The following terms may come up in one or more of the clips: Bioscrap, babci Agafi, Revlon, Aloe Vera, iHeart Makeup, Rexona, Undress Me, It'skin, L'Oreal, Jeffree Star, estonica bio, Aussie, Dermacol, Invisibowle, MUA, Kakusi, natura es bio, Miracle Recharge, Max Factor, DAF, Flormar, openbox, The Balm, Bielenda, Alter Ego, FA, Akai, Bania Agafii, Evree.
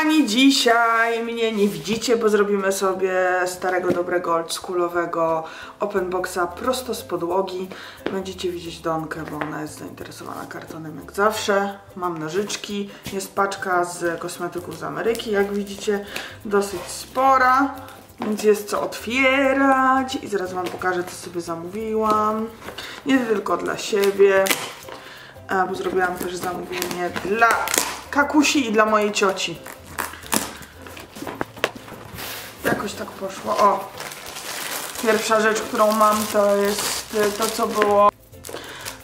kochani, dzisiaj mnie nie widzicie, bo zrobimy sobie starego, dobrego, oldschoolowego open boxa prosto z podłogi. Będziecie widzieć Donkę, bo ona jest zainteresowana kartonem jak zawsze. Mam nożyczki, jest paczka z kosmetyków z Ameryki, jak widzicie, dosyć spora, więc jest co otwierać i zaraz wam pokażę, co sobie zamówiłam. Nie tylko dla siebie, bo zrobiłam też zamówienie dla Kakusi i dla mojej cioci. Jakoś tak poszło. O! Pierwsza rzecz, którą mam, to jest to, co było.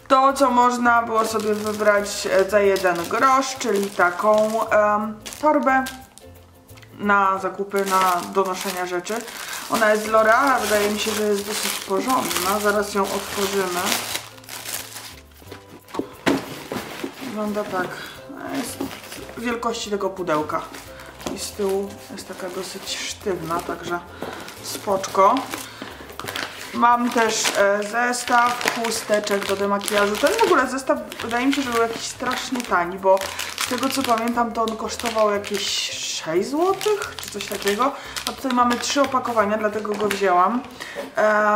To, co można było sobie wybrać za 1 grosz, czyli taką torbę na zakupy, na donoszenia rzeczy. Ona jest z L'Oreala, wydaje mi się, że jest dosyć porządna. Zaraz ją otworzymy. Wygląda tak. Jest wielkości tego pudełka i z tyłu jest taka dosyć sztywna, także spoczko. Mam też zestaw chusteczek do demakijażu. Ten w ogóle zestaw wydaje mi się, że był jakiś strasznie tani, bo z tego co pamiętam, to on kosztował jakieś 6 zł czy coś takiego, a tutaj mamy 3 opakowania, dlatego go wzięłam.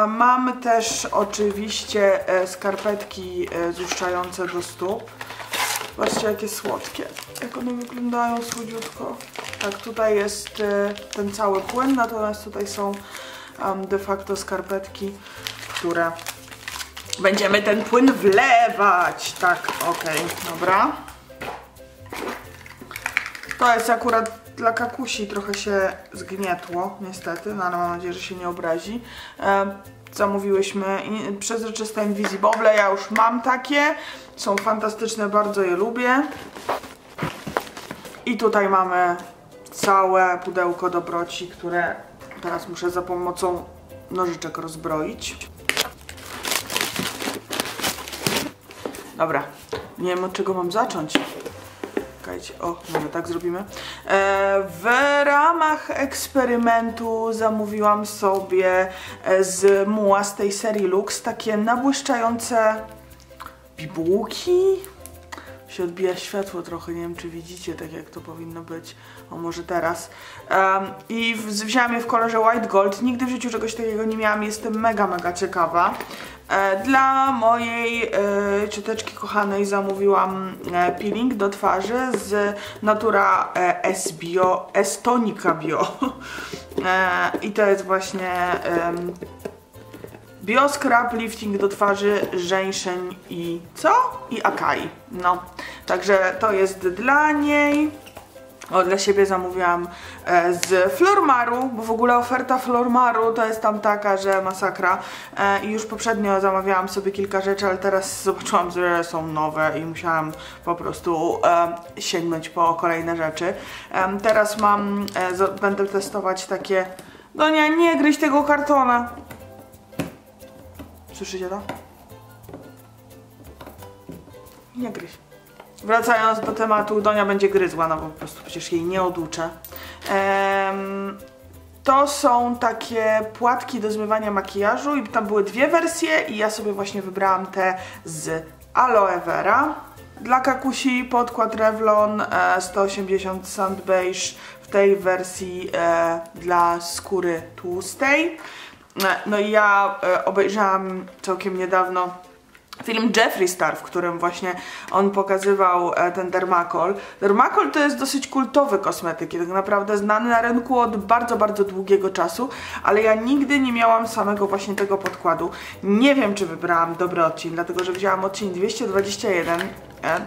Mamy też oczywiście skarpetki złuszczające do stóp. Zobaczcie, jakie słodkie, jak one wyglądają słodziutko. Tak, tutaj jest ten cały płyn, natomiast tutaj są de facto skarpetki, które będziemy ten płyn wlewać. Tak, okej, dobra. To jest akurat dla Kakusi, trochę się zgnietło niestety, no ale mam nadzieję, że się nie obrazi. Zamówiłyśmy przezroczyste Invisibowle, ja już mam takie, są fantastyczne, bardzo je lubię. I tutaj mamy całe pudełko dobroci, które teraz muszę za pomocą nożyczek rozbroić. Dobra, nie wiem, od czego mam zacząć. O, może tak zrobimy. W ramach eksperymentu zamówiłam sobie z MUA, z tej serii Lux, takie nabłyszczające bibułki. Się odbija światło trochę, nie wiem czy widzicie, tak jak to powinno być. O, może teraz. I wzięłam je w kolorze White Gold. Nigdy w życiu czegoś takiego nie miałam, jestem mega ciekawa. Dla mojej cioteczki kochanej zamówiłam peeling do twarzy z natura es bio, estonica bio. I to jest właśnie Bioscrap, lifting do twarzy, żeńszeń i co? I Akai. No, także to jest dla niej. O, dla siebie zamówiłam z Flormaru, bo w ogóle oferta Flormaru to jest tam taka, że masakra. I już poprzednio zamawiałam sobie kilka rzeczy, ale teraz zobaczyłam, że są nowe i musiałam po prostu sięgnąć po kolejne rzeczy. Teraz mam, będę testować takie... Donia, nie gryź tego kartona! Słyszycie to? Nie gryź. Wracając do tematu, Donia będzie gryzła, no bo po prostu przecież jej nie oduczę. To są takie płatki do zmywania makijażu i tam były 2 wersje i ja sobie właśnie wybrałam te z aloe vera. Dla Kakusi podkład Revlon 180 Sand Beige w tej wersji dla skóry tłustej. No i ja obejrzałam całkiem niedawno film Jeffree Star, w którym właśnie on pokazywał ten Dermacol. Dermacol to jest dosyć kultowy kosmetyk, tak naprawdę znany na rynku od bardzo długiego czasu, ale ja nigdy nie miałam samego właśnie tego podkładu. Nie wiem, czy wybrałam dobry odcień, dlatego że wzięłam odcień 221.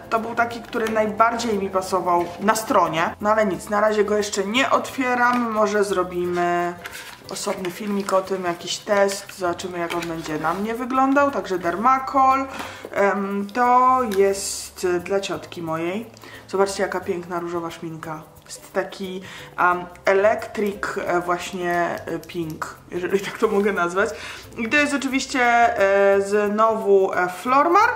To był taki, który najbardziej mi pasował na stronie. No ale nic, na razie go jeszcze nie otwieram, może zrobimy... osobny filmik o tym, jakiś test, zobaczymy jak on będzie na mnie wyglądał. Także Dermacol, to jest dla ciotki mojej. Zobaczcie, jaka piękna różowa szminka. Jest taki electric właśnie pink, jeżeli tak to mogę nazwać. I to jest oczywiście znowu Flormar.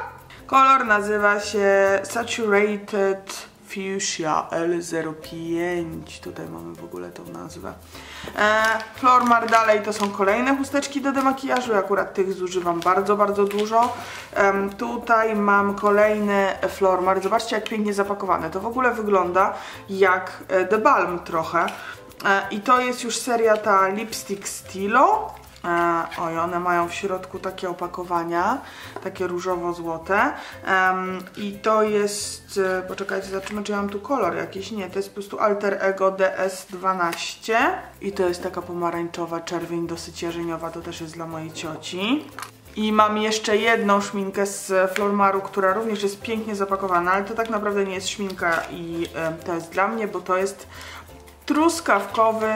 Kolor nazywa się Saturated Fuchsia L05. Tutaj mamy w ogóle tą nazwę. Flormar dalej to są kolejne chusteczki do demakijażu. Akurat tych zużywam bardzo, bardzo dużo. Tutaj mam kolejny Flormar. Zobaczcie, jak pięknie zapakowane. To w ogóle wygląda jak The Balm trochę. I to jest już seria ta Lipstick Stilo. Oj, one mają w środku takie opakowania, takie różowo-złote. I to jest, poczekajcie, zobaczymy, czy ja mam tu kolor jakiś. Nie, to jest po prostu Alter Ego DS12. I to jest taka pomarańczowa czerwień, dosyć jarzeniowa, to też jest dla mojej cioci. I mam jeszcze jedną szminkę z Flormaru, która również jest pięknie zapakowana, ale to tak naprawdę nie jest szminka i to jest dla mnie, bo to jest truskawkowy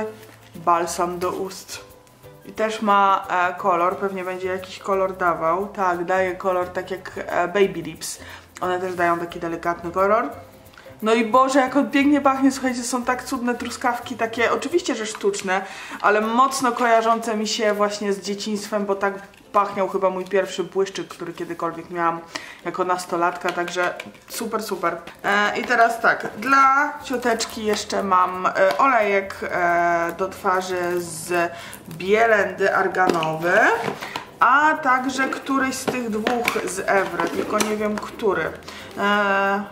balsam do ust. I też ma kolor, pewnie będzie jakiś kolor dawał. Tak, daje kolor tak jak Baby Lips. One też dają taki delikatny kolor. No i Boże, jak on pięknie pachnie, słuchajcie, są tak cudne truskawki, takie oczywiście, że sztuczne, ale mocno kojarzące mi się właśnie z dzieciństwem, bo tak pachniał chyba mój pierwszy błyszczyk, który kiedykolwiek miałam jako nastolatka, także super, super. I teraz tak, dla cioteczki jeszcze mam olejek do twarzy z Bielendy arganowy, a także któryś z tych dwóch z Evree, tylko nie wiem który.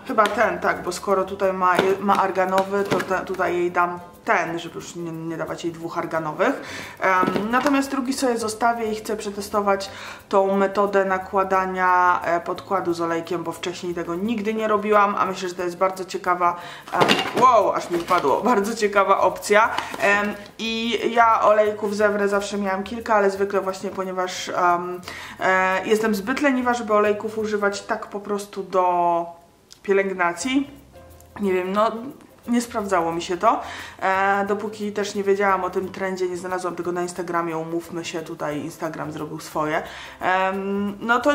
Chyba ten, tak, bo skoro tutaj ma arganowy, to tutaj jej dam ten, żeby już nie dawać jej dwóch arganowych. Natomiast drugi sobie zostawię i chcę przetestować tą metodę nakładania podkładu z olejkiem, bo wcześniej tego nigdy nie robiłam, a myślę, że to jest bardzo ciekawa, wow, aż mi wpadło, bardzo ciekawa opcja. I ja olejków z Evree zawsze miałam kilka, ale zwykle właśnie ponieważ jestem zbyt leniwa, żeby olejków używać tak po prostu do pielęgnacji. Nie wiem, no nie sprawdzało mi się to, dopóki też nie wiedziałam o tym trendzie, nie znalazłam tego na Instagramie, umówmy się, tutaj Instagram zrobił swoje, no to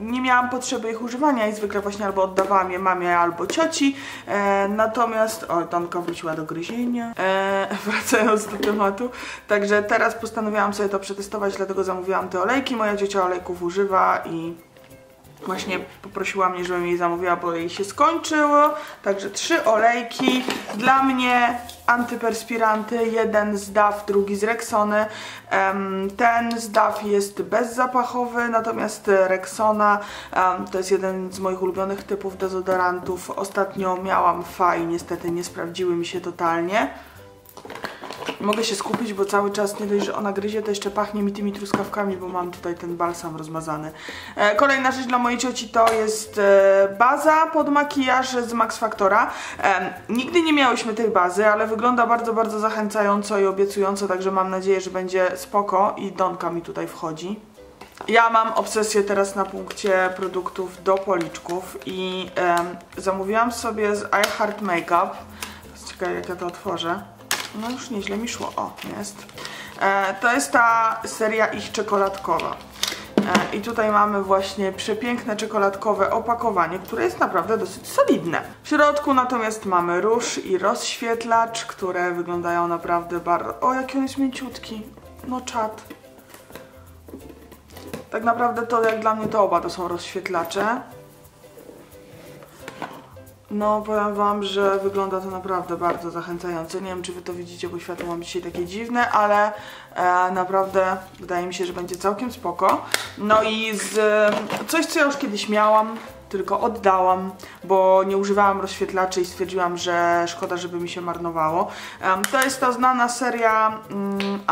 nie miałam potrzeby ich używania i zwykle właśnie albo oddawałam je mamie albo cioci, natomiast, o, Tonka wróciła do gryzienia, wracając do tematu, także teraz postanowiłam sobie to przetestować, dlatego zamówiłam te olejki, moja ciocia olejków używa i właśnie poprosiła mnie, żebym jej zamówiła, bo jej się skończyło. Także 3 olejki. Dla mnie antyperspiranty. Jeden z DAF, drugi z Rexony. Ten z DAF jest bezzapachowy, natomiast Rexona to jest jeden z moich ulubionych typów dezodorantów. Ostatnio miałam FA i niestety nie sprawdziły mi się totalnie. Mogę się skupić, bo cały czas nie dość, że ona gryzie, to jeszcze pachnie mi tymi truskawkami, bo mam tutaj ten balsam rozmazany. Kolejna rzecz dla mojej cioci to jest baza pod makijaż z Max Factora. Nigdy nie miałyśmy tej bazy, ale wygląda bardzo, bardzo zachęcająco i obiecująco, także mam nadzieję, że będzie spoko i Donka mi tutaj wchodzi. Ja mam obsesję teraz na punkcie produktów do policzków i zamówiłam sobie z iHeart Makeup. Ciekawe, jak ja to otworzę. No już nieźle mi szło, o, jest. To jest ta seria ich czekoladkowa. I tutaj mamy właśnie przepiękne czekoladkowe opakowanie, które jest naprawdę dosyć solidne. W środku natomiast mamy róż i rozświetlacz, które wyglądają naprawdę bardzo... O, jaki on jest mięciutki. No czad. Tak naprawdę to, jak dla mnie, to oba to są rozświetlacze. No, powiem wam, że wygląda to naprawdę bardzo zachęcająco. Nie wiem, czy wy to widzicie, bo światło mam dzisiaj takie dziwne, ale naprawdę wydaje mi się, że będzie całkiem spoko. No i z coś, co ja już kiedyś miałam, tylko oddałam, bo nie używałam rozświetlaczy i stwierdziłam, że szkoda, żeby mi się marnowało. To jest ta znana seria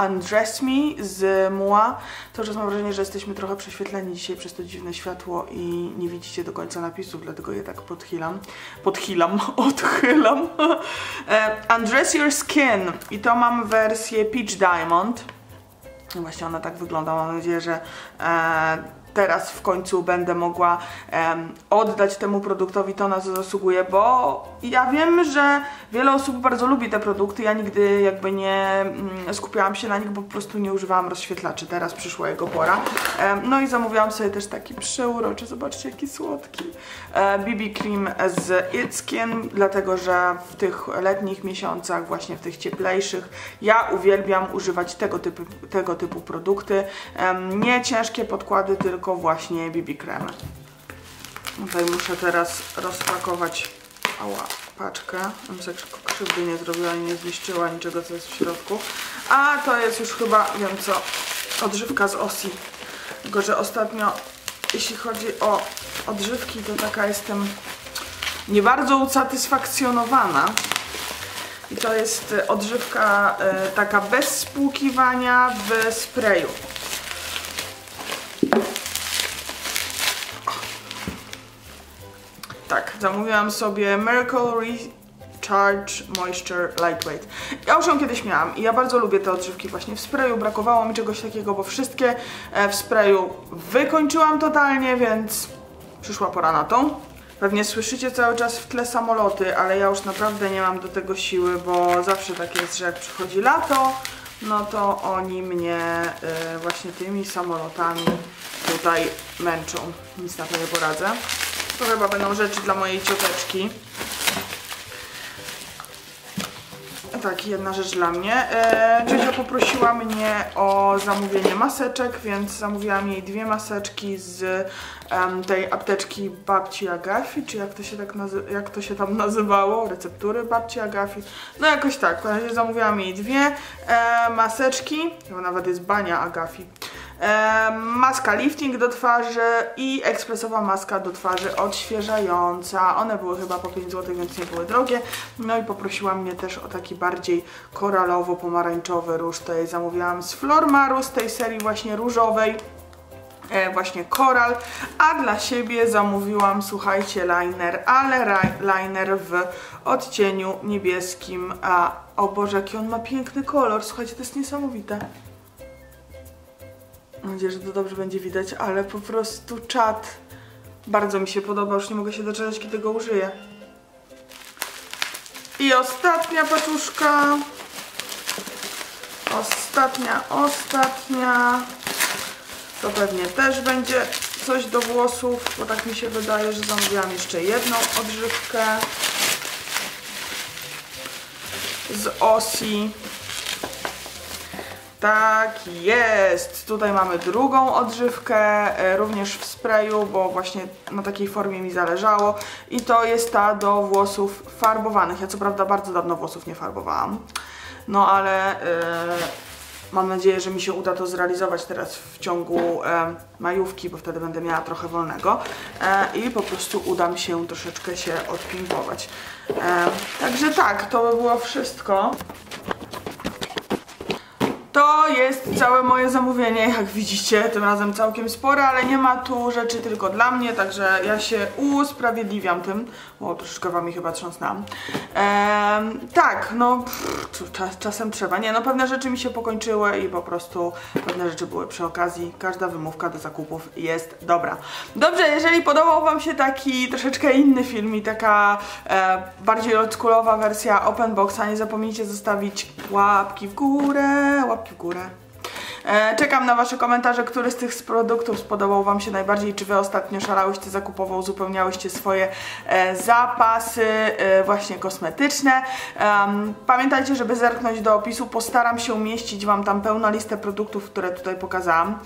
Undress Me z MUA. To, że mam wrażenie, że jesteśmy trochę prześwietleni dzisiaj przez to dziwne światło i nie widzicie do końca napisów, dlatego je tak odchylam. Undress Your Skin i to mam wersję Peach Diamond. Właśnie ona tak wygląda, mam nadzieję, że... teraz w końcu będę mogła oddać temu produktowi to, na co zasługuje, bo ja wiem, że wiele osób bardzo lubi te produkty. Ja nigdy jakby nie skupiałam się na nich, bo po prostu nie używałam rozświetlaczy. Teraz przyszła jego pora. No i zamówiłam sobie też taki przeuroczy, zobaczcie, jaki słodki BB Cream z It'skin, dlatego że w tych letnich miesiącach, właśnie w tych cieplejszych, ja uwielbiam używać tego typu produkty. Nie ciężkie podkłady, tylko właśnie BB kremy. Tutaj muszę teraz rozpakować. Ała. paczkę. Bym sobie krzywdy nie zrobiła i nie zniszczyła niczego, co jest w środku. A to jest już chyba, wiem co, odżywka z Aussie. Tylko że ostatnio, jeśli chodzi o odżywki, to taka jestem nie bardzo usatysfakcjonowana. I to jest odżywka taka bez spłukiwania w sprayu. Tak, zamówiłam sobie Miracle Recharge Moisture Lightweight. Ja już ją kiedyś miałam i ja bardzo lubię te odżywki właśnie w sprayu. Brakowało mi czegoś takiego, bo wszystkie w sprayu wykończyłam totalnie, więc przyszła pora na tą. Pewnie słyszycie cały czas w tle samoloty, ale ja już naprawdę nie mam do tego siły, bo zawsze tak jest, że jak przychodzi lato, no to oni mnie właśnie tymi samolotami tutaj męczą. Nic na to nie poradzę. To chyba będą rzeczy dla mojej cioteczki. Tak, jedna rzecz dla mnie. Ciocia poprosiła mnie o zamówienie maseczek, więc zamówiłam jej dwie maseczki z tej apteczki babci Agafi, czy jak to się tam nazywało, receptury babci Agafi. No jakoś tak, w razie zamówiłam jej dwie maseczki, chyba nawet jest Bania Agafii. Maska lifting do twarzy i ekspresowa maska do twarzy odświeżająca. One były chyba po 5 zł, więc nie były drogie. No i poprosiła mnie też o taki bardziej koralowo-pomarańczowy róż. To jej zamówiłam z Flormaru, z tej serii właśnie różowej, właśnie koral. A dla siebie zamówiłam, słuchajcie, liner, ale liner w odcieniu niebieskim. A o Boże, jaki on ma piękny kolor, słuchajcie, to jest niesamowite. Mam nadzieję, że to dobrze będzie widać, ale po prostu czad. Bardzo mi się podoba, już nie mogę się doczekać, kiedy go użyję. I ostatnia paczuszka. Ostatnia. To pewnie też będzie coś do włosów, bo tak mi się wydaje, że zamówiłam jeszcze jedną odżywkę z Aussie. Tak jest! Tutaj mamy drugą odżywkę, również w sprayu, bo właśnie na takiej formie mi zależało. I to jest ta do włosów farbowanych. Ja co prawda bardzo dawno włosów nie farbowałam. No ale mam nadzieję, że mi się uda to zrealizować teraz w ciągu majówki, bo wtedy będę miała trochę wolnego. I po prostu uda mi się troszeczkę się odpimpować. Także tak, to by było wszystko. To jest całe moje zamówienie, jak widzicie, tym razem całkiem spore, ale nie ma tu rzeczy tylko dla mnie, także ja się usprawiedliwiam tym, bo troszeczkę wam chyba trząsnęłam. Tak, no czasem trzeba, nie no, pewne rzeczy mi się pokończyły i po prostu pewne rzeczy były przy okazji, każda wymówka do zakupów jest dobra. Dobrze, jeżeli podobał wam się taki troszeczkę inny film i taka bardziej oldschoolowa wersja open boxa, nie zapomnijcie zostawić łapki w górę, czekam na wasze komentarze, który z tych produktów spodobał wam się najbardziej, czy wy ostatnio szalałyście zakupowo, uzupełniałyście swoje zapasy właśnie kosmetyczne. Pamiętajcie, żeby zerknąć do opisu, postaram się umieścić wam tam pełną listę produktów, które tutaj pokazałam.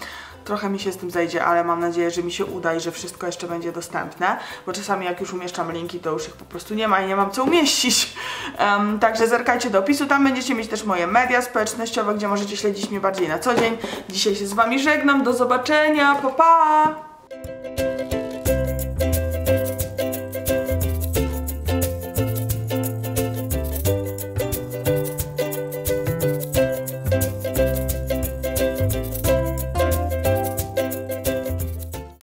Trochę mi się z tym zejdzie, ale mam nadzieję, że mi się uda i że wszystko jeszcze będzie dostępne, bo czasami jak już umieszczam linki, to już ich po prostu nie ma i nie mam co umieścić. Także zerkajcie do opisu, tam będziecie mieć też moje media społecznościowe, gdzie możecie śledzić mnie bardziej na co dzień. Dzisiaj się z wami żegnam, do zobaczenia, pa pa!